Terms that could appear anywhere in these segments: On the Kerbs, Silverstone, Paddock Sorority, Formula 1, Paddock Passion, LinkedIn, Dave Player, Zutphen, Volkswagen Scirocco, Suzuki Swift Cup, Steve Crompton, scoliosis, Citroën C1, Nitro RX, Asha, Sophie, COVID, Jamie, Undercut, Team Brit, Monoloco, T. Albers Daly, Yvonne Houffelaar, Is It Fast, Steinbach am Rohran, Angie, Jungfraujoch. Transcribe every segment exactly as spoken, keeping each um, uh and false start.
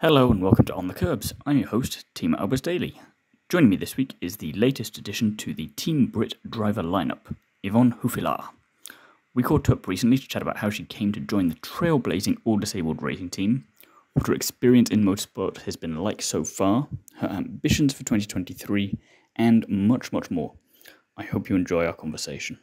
Hello and welcome to On the Kerbs. I'm your host, T. Albers Daly. Joining me this week is the latest addition to the Team Brit driver lineup, Yvonne Houffelaar. We caught up recently to chat about how she came to join the trailblazing all-disabled racing team, what her experience in motorsport has been like so far, her ambitions for twenty twenty-three, and much, much more. I hope you enjoy our conversation.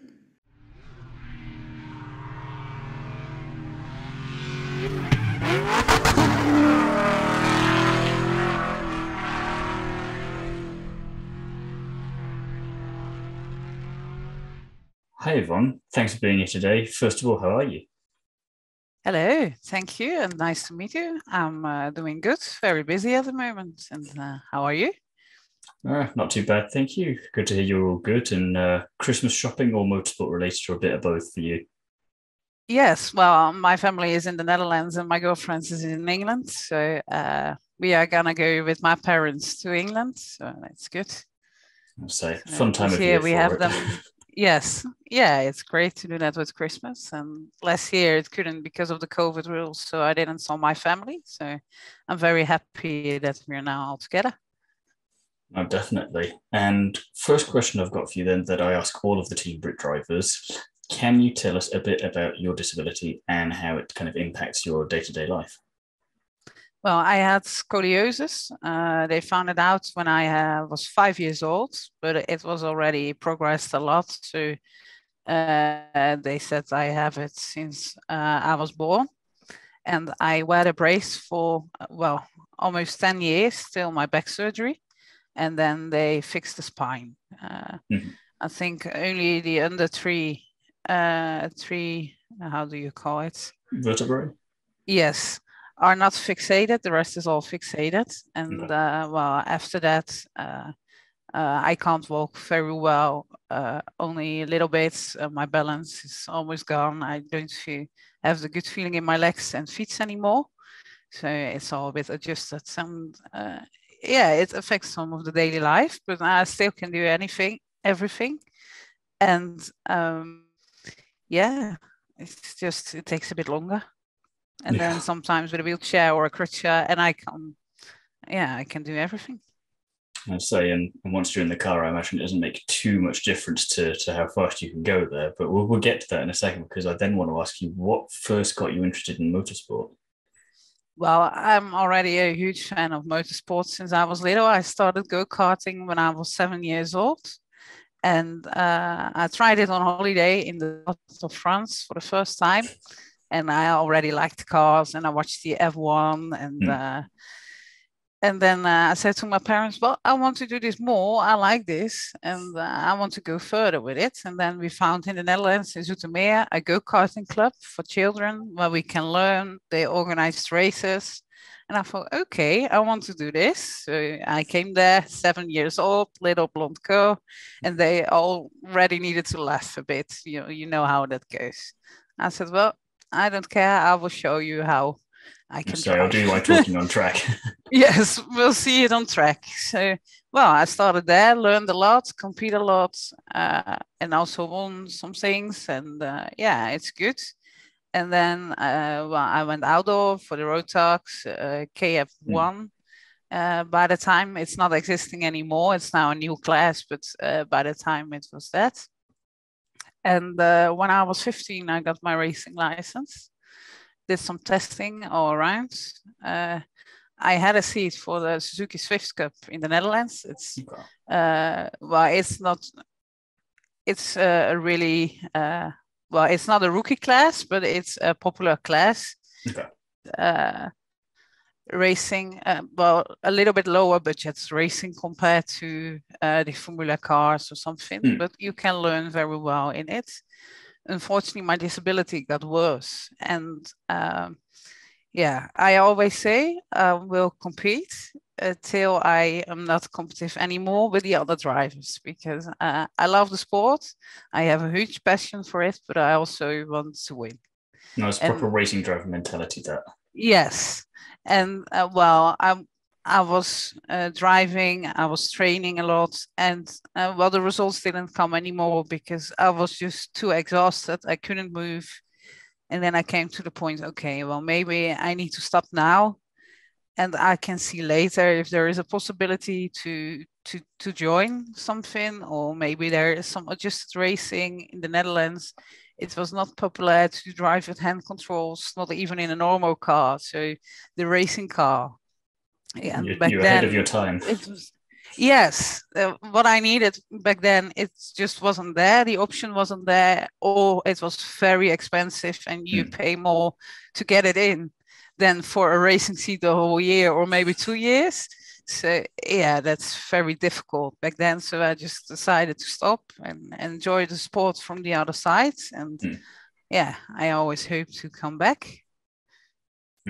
Hi Yvonne, thanks for being here today. First of all, how are you? Hello, thank you, and nice to meet you. I'm uh, doing good, very busy at the moment. And uh, how are you? Uh, not too bad, thank you. Good to hear you're all good. And uh, Christmas shopping or motorsport related, or a bit of both for you? Yes, well, my family is in the Netherlands and my girlfriend is in England. So uh, we are going to go with my parents to England, so that's good. I'll say, so fun time of year we have it. them. Yes. Yeah, it's great to do that with Christmas. And last year it couldn't because of the COVID rules, so I didn't saw my family. So I'm very happy that we're now all together. Oh, definitely. And first question I've got for you then that I ask all of the Team Brit drivers, can you tell us a bit about your disability and how it kind of impacts your day-to-day life? Well, I had scoliosis. Uh, they found it out when I uh, was five years old, but it was already progressed a lot. So uh, they said I have it since uh, I was born. And I wear a brace for, well, almost ten years till my back surgery. And then they fixed the spine. Uh, mm-hmm. I think only the under three, uh, three, how do you call it? Vertebrae? Yes. Are not fixated. The rest is all fixated. And uh, well, after that, uh, uh, I can't walk very well, uh, only a little bit. Uh, my balance is almost gone. I don't feel have the good feeling in my legs and feet anymore. So it's all a bit adjusted. And uh, yeah, it affects some of the daily life, but I still can do anything, everything. And um, yeah, it's just, it takes a bit longer. And yeah. Then sometimes with a wheelchair or a crutch, uh, and I can, yeah, I can do everything. I'd say, and, and once you're in the car, I imagine it doesn't make too much difference to, to how fast you can go there. But we'll, we'll get to that in a second, because I then want to ask you, what first got you interested in motorsport? Well, I'm already a huge fan of motorsport since I was little. I started go-karting when I was seven years old. And uh, I tried it on holiday in the south of France for the first time. And I already liked cars, and I watched the F one, and mm. uh, and then uh, I said to my parents, "Well, I want to do this more. I like this, and uh, I want to go further with it." And then we found in the Netherlands, in Zutphen, a go-karting club for children where we can learn. They organized races, and I thought, "Okay, I want to do this." So I came there, seven years old, little blonde girl, and they already needed to laugh a bit. You know, you know how that goes. I said, "Well, I don't care. I will show you how I can." So I'll do like talking on track. Yes, we'll see it on track. So, well, I started there, learned a lot, competed a lot, uh, and also won some things. And uh, yeah, it's good. And then, uh, well, I went outdoor for the road talks, uh, K F one. Mm. Uh, by the time it's not existing anymore, it's now a new class. But uh, by the time it was that. And uh, when I was fifteen, I got my racing license, did some testing all around. Uh, I had a seat for the Suzuki Swift Cup in the Netherlands. It's, uh, well, it's not, it's uh, really, uh, well, it's not a rookie class, but it's a popular class. Okay. Uh, racing, uh, well, a little bit lower budgets racing compared to uh, the Formula cars or something, mm. but you can learn very well in it. Unfortunately, my disability got worse. And um, yeah, I always say I will compete until I am not competitive anymore with the other drivers, because uh, I love the sport. I have a huge passion for it, but I also want to win. No, it's and, proper racing driver mentality, that. Yes. And uh, well, I I was uh, driving, I was training a lot, and uh, well, the results didn't come anymore because I was just too exhausted. I couldn't move, and then I came to the point. Okay, well, maybe I need to stop now, and I can see later if there is a possibility to to to join something, or maybe there is some adjusted racing in the Netherlands. It was not popular to drive with hand controls, not even in a normal car. So the racing car. Yeah, and you, back you're then, ahead of your time. It was, yes, uh, what I needed back then, it just wasn't there. The option wasn't there, or it was very expensive, and you mm. pay more to get it in than for a racing seat the whole year or maybe two years. So yeah, that's very difficult back then. So I just decided to stop and enjoy the sport from the other side. And mm. yeah, I always hope to come back.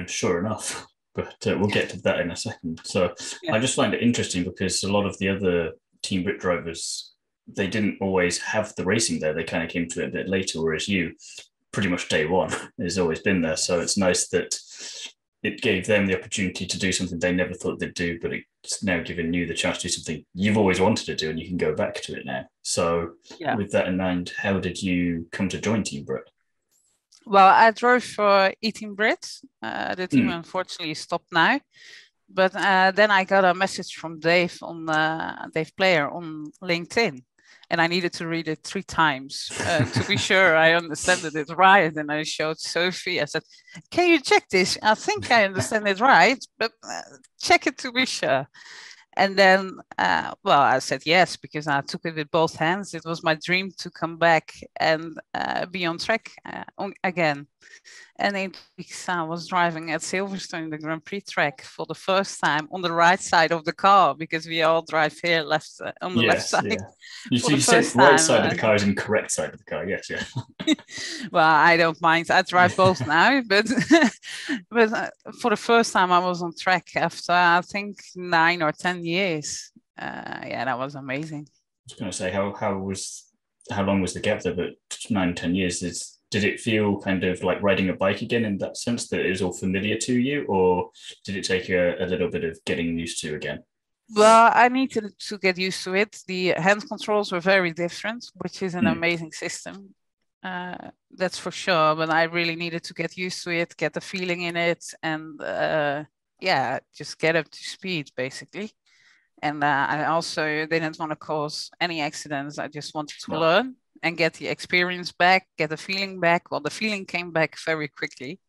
Sure enough. But uh, we'll get to that in a second. So yeah. I just find it interesting because a lot of the other Team Brit drivers, they didn't always have the racing there. They kind of came to it a bit later, whereas you, pretty much day one, has always been there. So it's nice that it gave them the opportunity to do something they never thought they'd do, but it's now given you the chance to do something you've always wanted to do, and you can go back to it now. So yeah. With that in mind, how did you come to join Team Brit? Well, I drove for Team Brit. Uh, the team mm. unfortunately stopped now. But uh, then I got a message from Dave on uh, Dave Player on LinkedIn. And I needed to read it three times uh, to be sure I understood it right. And I showed Sophie. I said, can you check this? I think I understand it right, but uh, check it to be sure. And then, uh, well, I said yes, because I took it with both hands. It was my dream to come back and uh, be on track uh, on, again. And in weeks, I was driving at Silverstone, the Grand Prix track, for the first time on the right side of the car, because we all drive here left uh, on the yes, left side. Yeah. You, you said right time. Side of the car is incorrect side of the car, yes, yeah. Well, I don't mind. I drive both now, but, but uh, for the first time, I was on track after, I think, nine or ten years. Uh, yeah, that was amazing. I was going to say, how how was how long was the gap there? But nine, ten years is... Did it feel kind of like riding a bike again in that sense that it was all familiar to you, or did it take a, a little bit of getting used to again? Well, I needed to get used to it. The hand controls were very different, which is an mm. amazing system. Uh, that's for sure. But I really needed to get used to it, get the feeling in it, and uh, yeah, just get up to speed basically. And uh, I also didn't want to cause any accidents. I just wanted to no. learn. And get the experience back, get the feeling back. Well, the feeling came back very quickly.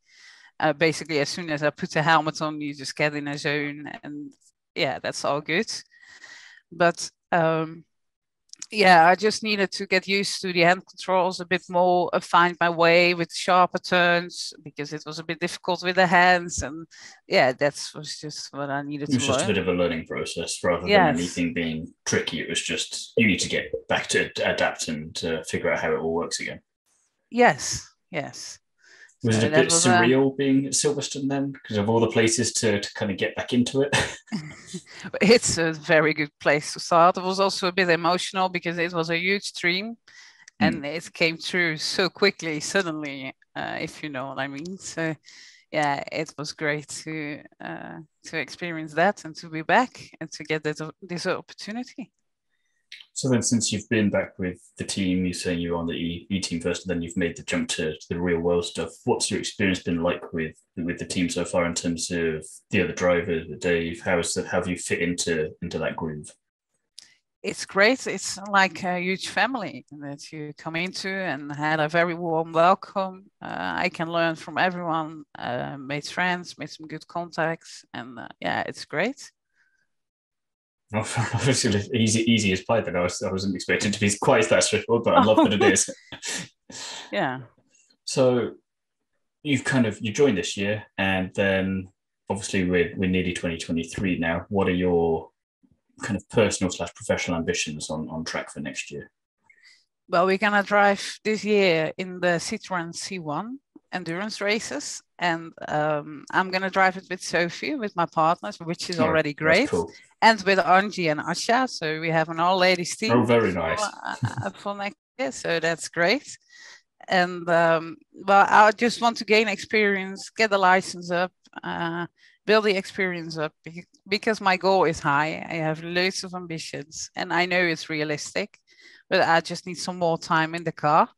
Uh, basically, as soon as I put the helmet on, you just get in a zone, and yeah, that's all good. But um, yeah, I just needed to get used to the hand controls a bit more, uh, find my way with sharper turns, because it was a bit difficult with the hands. And yeah, that was just what I needed to learn. It was just learn. a bit of a learning process rather yes. than anything being tricky. It was just, you need to get back to adapt and uh, figure out how it all works again. Yes, yes. Was so it a bit surreal a... being at Silverstone then? Because of all the places to, to kind of get back into it? It's a very good place to start. It was also a bit emotional because it was a huge dream mm. and it came through so quickly, suddenly, uh, if you know what I mean. So, yeah, it was great to uh, to experience that and to be back and to get that, this opportunity. So then since you've been back with the team, you're saying you're on the E, e team first, and then you've made the jump to, to the real world stuff. What's your experience been like with with the team so far in terms of the other drivers, the Dave? How is that, how have you fit into, into that groove? It's great. It's like a huge family that you come into and had a very warm welcome. Uh, I can learn from everyone, uh, made friends, made some good contacts, and uh, yeah, it's great. Well, obviously, easy, easy as pie. Then I was, I wasn't expecting to be quite that straightforward, but I love that it is. Yeah. So, you've kind of you joined this year, and then obviously we're we're nearly twenty twenty-three now. What are your kind of personal slash professional ambitions on on track for next year? Well, we're gonna drive this year in the Citroën C one endurance races, and um, I'm gonna drive it with Sophie, with my partners, which is oh, already great. And with Angie and Asha, so we have an all-ladies team. Oh, very nice. For, uh, for next year, so that's great. And, um, well, I just want to gain experience, get the license up, uh, build the experience up, because my goal is high. I have loads of ambitions, and I know it's realistic, but I just need some more time in the car.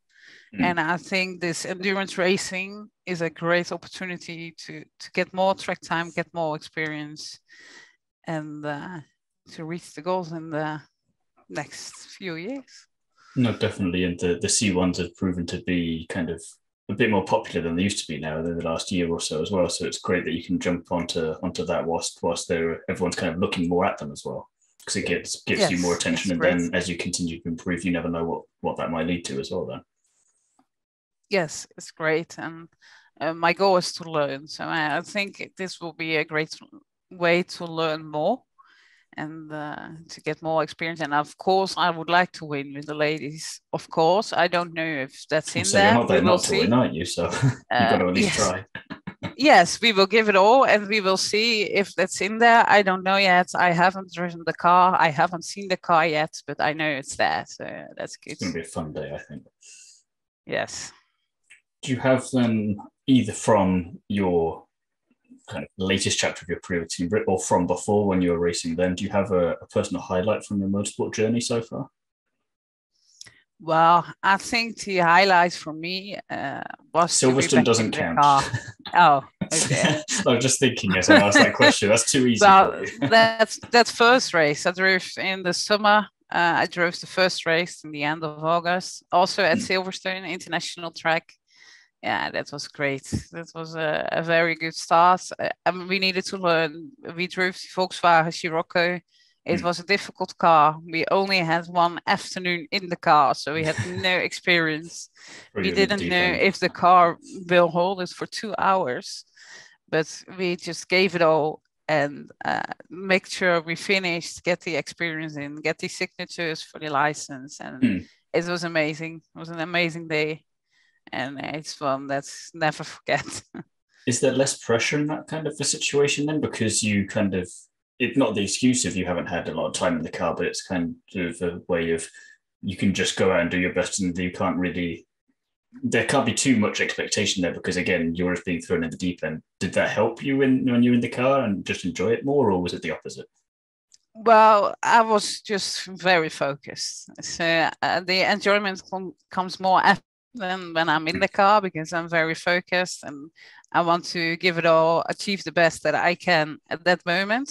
Mm. And I think this endurance racing is a great opportunity to, to get more track time, get more experience, and uh, to reach the goals in the next few years. No, definitely. And the, the C ones have proven to be kind of a bit more popular than they used to be now in the last year or so as well. So it's great that you can jump onto onto that whilst, whilst they're, everyone's kind of looking more at them as well, because it gets, gives yes, you more attention. And great. Then as you continue to improve, you never know what, what that might lead to as well then. Yes, it's great. And uh, my goal is to learn. So I, I think this will be a great way to learn more and uh, to get more experience. And of course, I would like to win with the ladies. Of course, I don't know if that's in so there. You're not there not to win, aren't you? So you've got to at least try. Yes, we will give it all and we will see if that's in there. I don't know yet. I haven't driven the car. I haven't seen the car yet, but I know it's there. So that's good. It's going to be a fun day, I think. Yes. Do you have then either from your kind of latest chapter of your career with Team Brit or from before when you were racing then, do you have a, a personal highlight from your motorsport journey so far? Well, I think the highlight for me uh, was... Silverstone doesn't count. Car. Oh, okay. I was just thinking as I asked that question. That's too easy. Well, that's, that first race I drove in the summer. Uh, I drove the first race in the end of August, also at mm. Silverstone International Track. Yeah, that was great. That was a, a very good start. I, I mean, we needed to learn. We drove the Volkswagen Scirocco. It mm. was a difficult car. We only had one afternoon in the car, so we had no experience. We didn't know if the car will hold it for two hours, but we just gave it all and uh, make sure we finished, get the experience in, get the signatures for the license. And mm. it was amazing. It was an amazing day. And it's one that's never forget. Is there less pressure in that kind of a situation then? Because you kind of, it's not the excuse if you haven't had a lot of time in the car, but it's kind of a way of, you can just go out and do your best and you can't really, there can't be too much expectation there because again, you're just being thrown in the deep end. Did that help you when, when you were in the car and just enjoy it more, or was it the opposite? Well, I was just very focused. So uh, the enjoyment com- comes more after than when I'm in the car because I'm very focused and I want to give it all, achieve the best that I can at that moment.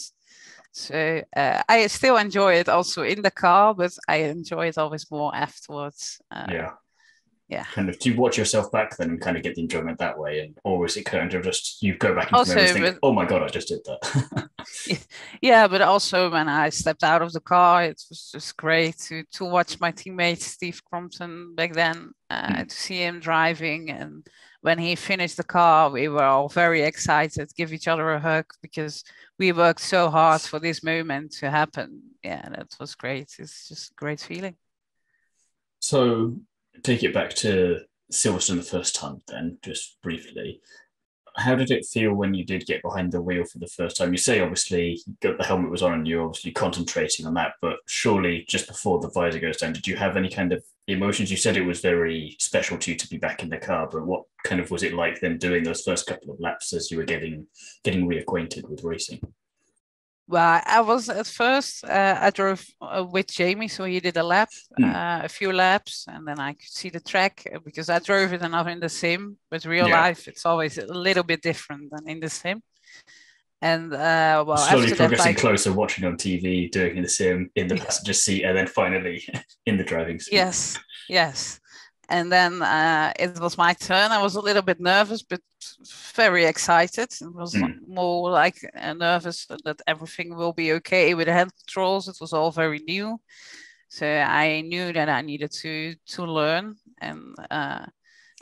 So uh, I still enjoy it also in the car, but I enjoy it always more afterwards. Uh, yeah. Yeah. Kind of, do you watch yourself back then and kind of get the enjoyment that way? And, or is it kind of just, you go back into memories and think, oh my God, I just did that. Yeah, but also when I stepped out of the car, it was just great to, to watch my teammate Steve Crompton back then, uh, mm. to see him driving. And when he finished the car, we were all very excited, give each other a hug because we worked so hard for this moment to happen. Yeah, that was great. It's just a great feeling. So... take it back to Silverstone the first time then, just briefly. How did it feel when you did get behind the wheel for the first time? You say obviously the helmet was on and you're obviously concentrating on that, but surely just before the visor goes down, did you have any kind of emotions? You said it was very special to you to be back in the car, but what kind of was it like then doing those first couple of laps as you were getting getting reacquainted with racing? Well, I was at first, uh, I drove uh, with Jamie, so he did a lap, mm. uh, a few laps, and then I could see the track because I drove it and not in the sim, but real yeah. life, it's always a little bit different than in the sim. And uh, well, slowly after progressing that, I... closer, watching on T V, doing in the sim, in the yeah. passenger seat, and then finally in the driving seat. Yes, yes. And then uh, it was my turn. I was a little bit nervous, but very excited. It was mm. more like uh, nervous that everything will be okay with the hand controls. It was all very new. So I knew that I needed to, to learn. And uh,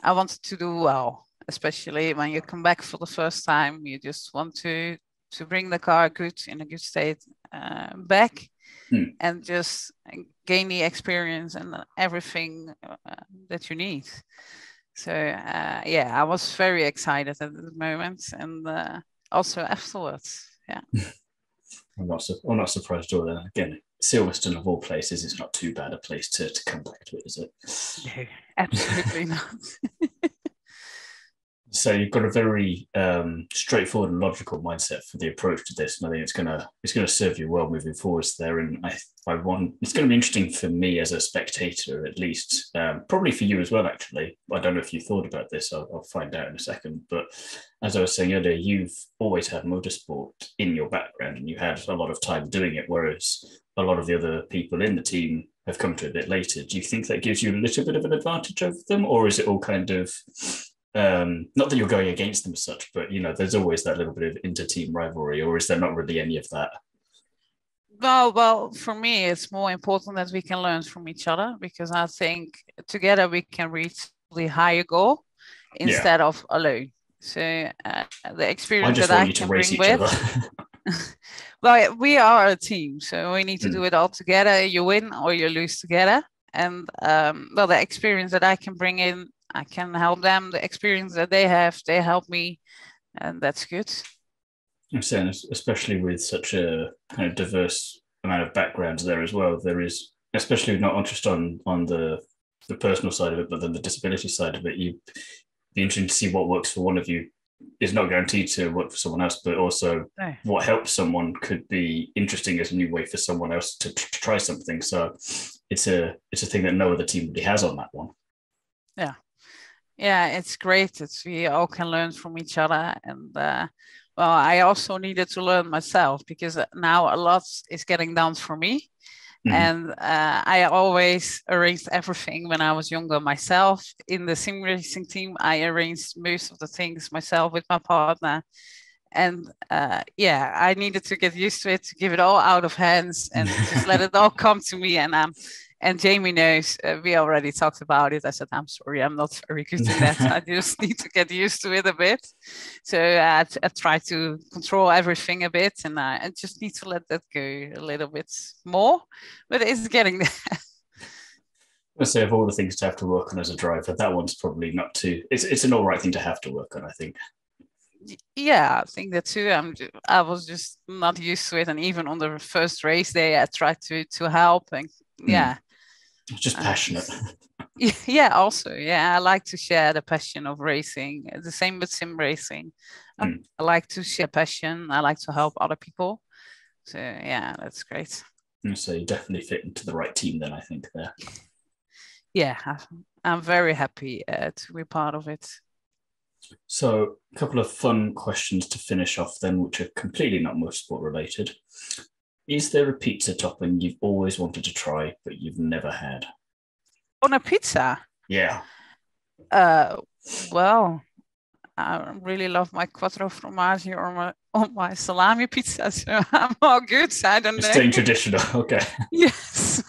I wanted to do well, especially when you come back for the first time. You just want to, to bring the car good in a good state uh, back. Hmm. And just gain the experience and everything uh, that you need. So uh, yeah, I was very excited at the moment and uh, also afterwards. Yeah, I'm not. Su- I'm not surprised at all. Then again, Silverstone of all places is not too bad a place to, to come back to, it, is it? No, absolutely not. So you've got a very um, straightforward and logical mindset for the approach to this, and I think it's gonna it's gonna serve you well moving forwards there. And I I want it's gonna be interesting for me as a spectator, at least, um, probably for you as well. Actually, I don't know if you thought about this. I'll, I'll find out in a second. But as I was saying earlier, you've always had motorsport in your background, and you had a lot of time doing it, whereas a lot of the other people in the team have come to a bit later. Do you think that gives you a little bit of an advantage over them, or is it all kind of Um, not that you're going against them as such, but, you know, there's always that little bit of inter-team rivalry, or is there not really any of that? Well, well, for me, it's more important that we can learn from each other, because I think together we can reach the higher goal instead yeah. of alone. So uh, the experience that I can bring with... Well, we are a team, so we need to mm. do it all together. You win or you lose together. And, um, well, the experience that I can bring in, I can help them. The experience that they have, they help me, and that's good. I'm saying, especially with such a kind of diverse amount of backgrounds there as well, there is, especially not just on on the the personal side of it, but then the disability side of it, you'd be interesting to see what works for one of you is not guaranteed to work for someone else, but also no. what helps someone could be interesting as a new way for someone else to, to try something. So it's a it's a thing that no other team really has on that one. Yeah. Yeah, it's great. It's we all can learn from each other. And uh, well, I also needed to learn myself, because now a lot is getting done for me. Mm-hmm. And uh, I always arranged everything when I was younger myself. In the sim racing team, I arranged most of the things myself with my partner. And uh, yeah, I needed to get used to it, to give it all out of hands and just let it all come to me. And I'm... Um, And Jamie knows, uh, we already talked about it. I said, I'm sorry, I'm not very good at that. I just need to get used to it a bit. So uh, I, I try to control everything a bit, and I, I just need to let that go a little bit more. But it's getting there. I'd say, of all the things to have to work on as a driver, that one's probably not too... It's, it's an all right thing to have to work on, I think. Yeah, I think that too. I'm, I was just not used to it. And even on the first race day, I tried to, to help. And yeah. Mm. Just passionate. Uh, yeah, also, yeah, I like to share the passion of racing. The same with sim racing. I, mm. I like to share passion. I like to help other people. So, yeah, that's great. So you definitely fit into the right team then, I think, there. Yeah, I'm very happy uh, to be part of it. So a couple of fun questions to finish off then, which are completely not motorsport related. Is there a pizza topping you've always wanted to try, but you've never had? On a pizza? Yeah. Uh, well, I really love my quattro formaggi or my, or my salami pizza, so I'm all good. I don't You're know. Staying traditional, okay. Yes.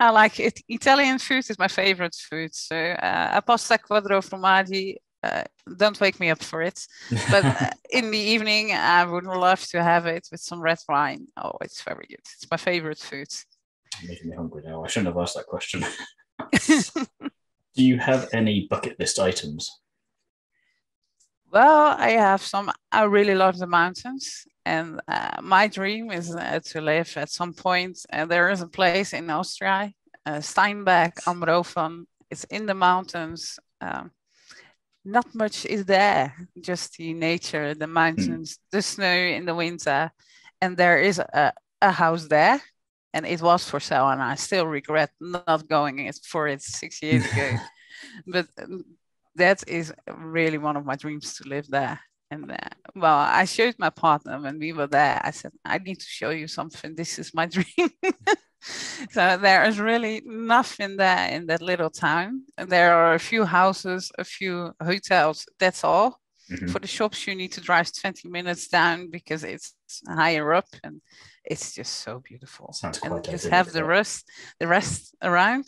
I like it. Italian food is my favorite food. So uh, a pasta quattro formaggi. Uh, don't wake me up for it, but uh, in the evening I would love to have it with some red wine. Oh, it's very good. It's my favorite food. You're making me hungry now. I shouldn't have asked that question. Do you have any bucket list items? Well, I have some. I really love the mountains, and uh, my dream is uh, to live at some point. Uh, there is a place in Austria, uh, Steinbach am Rohran. It's in the mountains. Um, Not much is there, just the nature, the mountains, mm. the snow in the winter. And there is a, a house there, and it was for sale, and I still regret not going for it six years ago. But that is really one of my dreams, to live there. And uh, well, I showed my partner when we were there. I said, I need to show you something. This is my dream. So there is really nothing there in that little town. There are a few houses, a few hotels, that's all. Mm-hmm. For the shops, you need to drive twenty minutes down because it's higher up, and it's just so beautiful. Sounds and quite just have the rest, the rest around,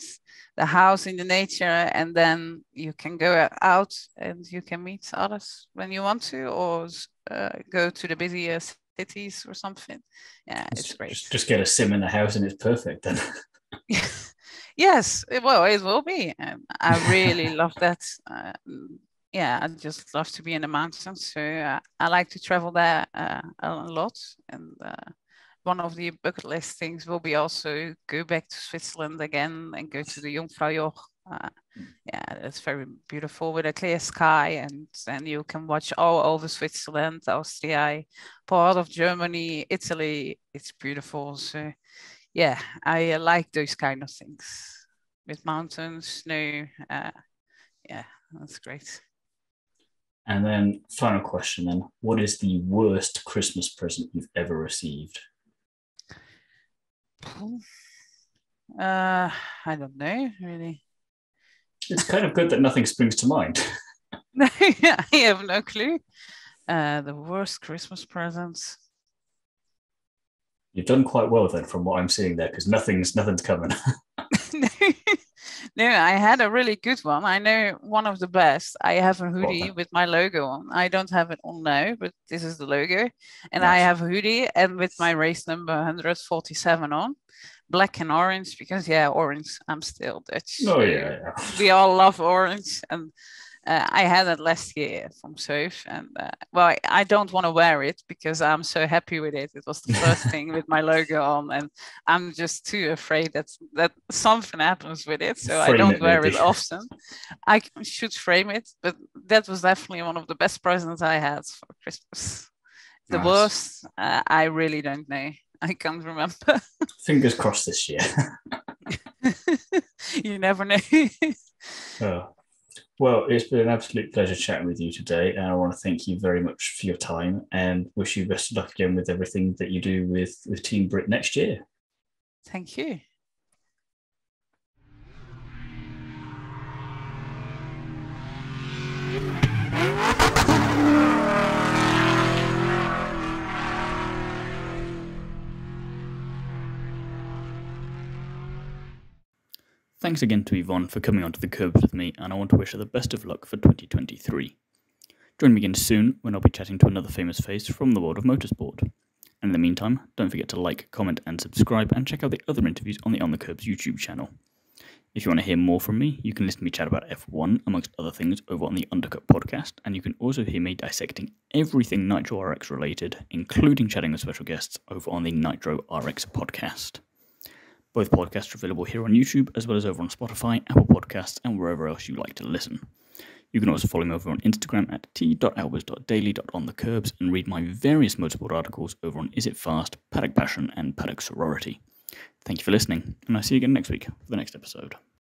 the house in the nature, and then you can go out and you can meet others when you want to, or uh, go to the busiest cities or something. Yeah, it's great. Just, just get a sim in the house and it's perfect then. Yes, it, well, it will be. And I really love that. Uh, yeah, I just love to be in the mountains. So uh, I like to travel there uh, a lot. And uh, one of the bucket list things will be also go back to Switzerland again and go to the Jungfraujoch. Uh, yeah, it's very beautiful with a clear sky, and and you can watch all over Switzerland, Austria, part of Germany, Italy. It's beautiful. So yeah, I uh, like those kind of things with mountains, snow. Uh, yeah, that's great. And then final question then, what is the worst Christmas present you've ever received? Uh, I don't know, really. It's kind of good that nothing springs to mind. No, I have no clue. Uh, the worst Christmas presents. You've done quite well then, from what I'm seeing there, because nothing's nothing's coming. no, no, I had a really good one. I know one of the best. I have a hoodie well, with my logo on. I don't have it on now, but this is the logo. And nice. I have a hoodie and with my race number one forty-seven on. Black and orange, because yeah, orange. I'm still Dutch. Oh yeah, yeah. We all love orange, and uh, I had it last year from Soph. And uh, well, I, I don't want to wear it because I'm so happy with it. It was the first thing with my logo on, and I'm just too afraid that that something happens with it, so frame I don't it wear maybe. It often. I should frame it, but that was definitely one of the best presents I had for Christmas. The nice. worst, uh, I really don't know. I can't remember. Fingers crossed this year. You never know. Oh. Well, it's been an absolute pleasure chatting with you today. And I want to thank you very much for your time and wish you best of luck again with everything that you do with, with Team Brit next year. Thank you. Thanks again to Yvonne for coming onto the Kerbs with me, and I want to wish her the best of luck for twenty twenty-three. Join me again soon when I'll be chatting to another famous face from the world of motorsport. And in the meantime, don't forget to like, comment and subscribe, and check out the other interviews on the On the Kerbs YouTube channel. If you want to hear more from me, you can listen to me chat about F one amongst other things over on the Undercut podcast, and you can also hear me dissecting everything Nitro R X related, including chatting with special guests over on the Nitro R X podcast. Both podcasts are available here on YouTube, as well as over on Spotify, Apple Podcasts, and wherever else you like to listen. You can also follow me over on Instagram at t dot albers dot daily dot on the kerbs and read my various motorsport articles over on Is It Fast, Paddock Passion, and Paddock Sorority. Thank you for listening, and I'll see you again next week for the next episode.